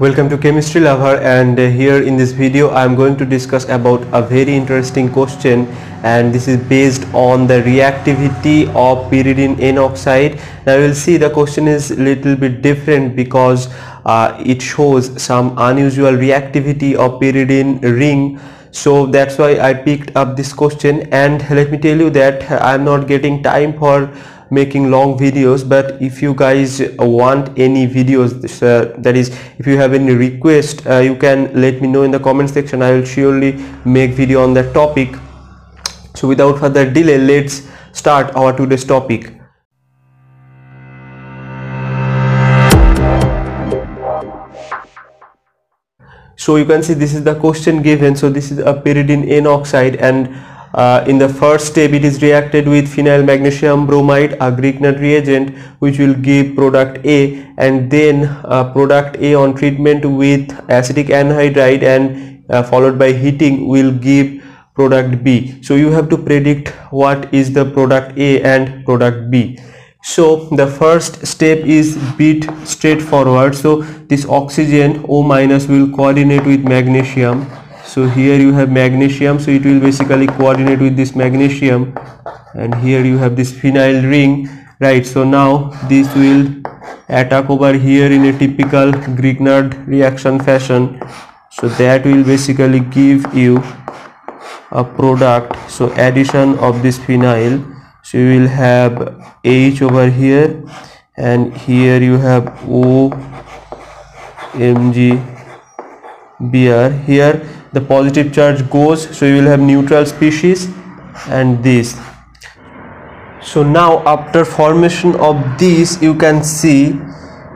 Welcome to Chemistry Lover, and here in this video I am going to discuss about a very interesting question, and this is based on the reactivity of pyridine N-oxide. Now you will see the question is little bit different because it shows some unusual reactivity of pyridine ring. So that's why I picked up this question, and let me tell you that I am not getting time for making long videos, but if you guys want any videos, that is, if you have any request, you can let me know in the comment section. I will surely make video on that topic. So without further delay, let's start our today's topic. So you can see this is the question given. So this is a pyridine N-oxide, and in the first step it is reacted with phenyl magnesium bromide, a Grignard reagent, which will give product A, and then product A on treatment with acetic anhydride and followed by heating will give product B. So you have to predict what is the product A and product B. So the first step is bit straightforward. So this oxygen O- will coordinate with magnesium. So here you have magnesium, so it will basically coordinate with this magnesium, and here you have this phenyl ring, right? So now this will attack over here in a typical Grignard reaction fashion. So that will basically give you a product, so addition of this phenyl. So you will have H over here, and here you have O-MgBr. Here the positive charge goes, so you will have neutral species and this. So now after formation of this, you can see,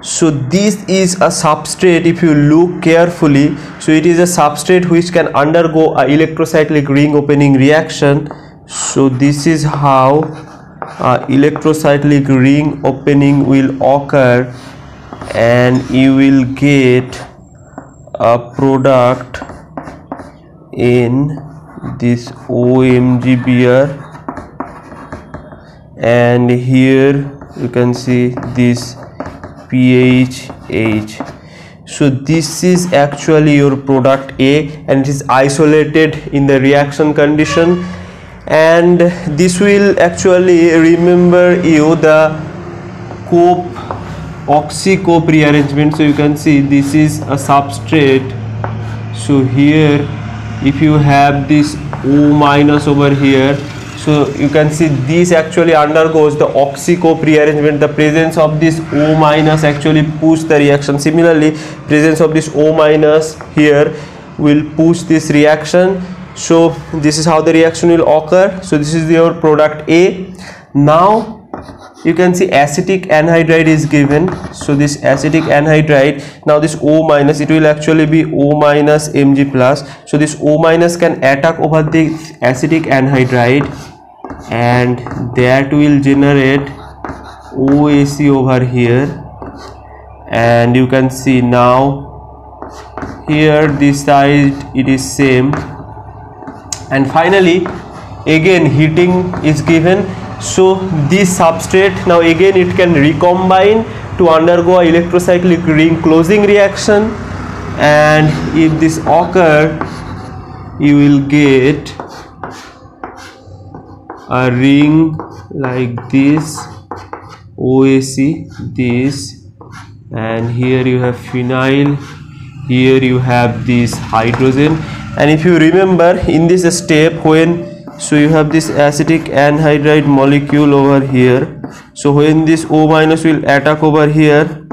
so this is a substrate. If you look carefully, so it is a substrate which can undergo a electrocyclic ring opening reaction. So this is how electrocyclic ring opening will occur, and you will get a product in this OMgBr, and here you can see this PHH. So this is actually your product A, and it is isolated in the reaction condition, and this will actually remember you the Cope oxy-Cope rearrangement. So you can see this is a substrate. So here if you have this O- over here, so you can see this actually undergoes the oxy-Cope rearrangement. The presence of this O- actually push the reaction. Similarly, presence of this O- here will push this reaction. So this is how the reaction will occur. So this is your product A. Now you can see acetic anhydride is given. So this acetic anhydride, now this O minus, it will actually be O minus Mg plus. So this O minus can attack over the acetic anhydride, and that will generate OAC over here, and you can see now here this side it is same. And finally again heating is given. So this substrate, now again it can recombine to undergo a electrocyclic ring closing reaction, and if this occur, you will get a ring like this, OAC, this, and here you have phenyl, here you have this hydrogen. And if you remember in this step, when, so you have this acetic anhydride molecule over here, so when this O- will attack over here,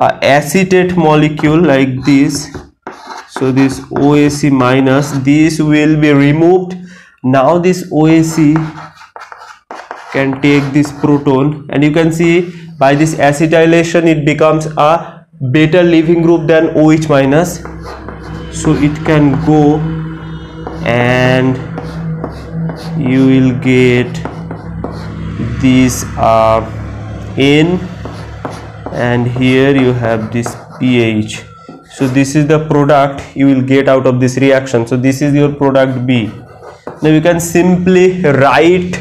acetate molecule like this, so this OAC minus, this will be removed. Now this OAC can take this proton, and you can see by this acetylation it becomes a better leaving group than OH minus, so it can go, and you will get this N, and here you have this pH. So this is the product you will get out of this reaction. So this is your product B. Now you can simply write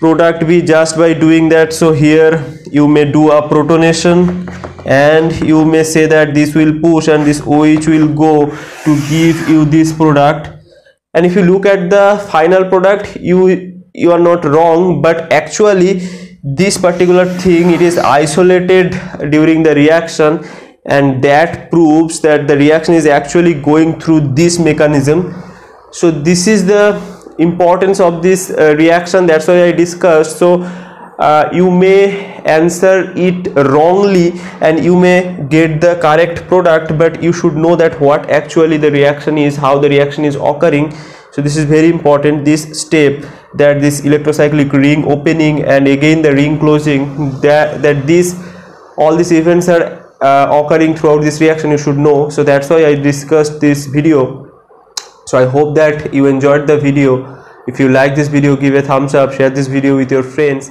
product B just by doing that. So here you may do a protonation, and you may say that this will push and this OH will go to give you this product. And if you look at the final product, you are not wrong, but actually this particular thing, it is isolated during the reaction, and that proves that the reaction is actually going through this mechanism. So this is the importance of this reaction, that's why I discussed. So you may answer it wrongly and you may get the correct product, but you should know that what actually the reaction is, how the reaction is occurring. So this is very important, this step, that this electrocyclic ring opening and again the ring closing, that these all these events are occurring throughout this reaction, you should know. So that's why I discussed this video. So I hope that you enjoyed the video. If you like this video, give a thumbs up, share this video with your friends,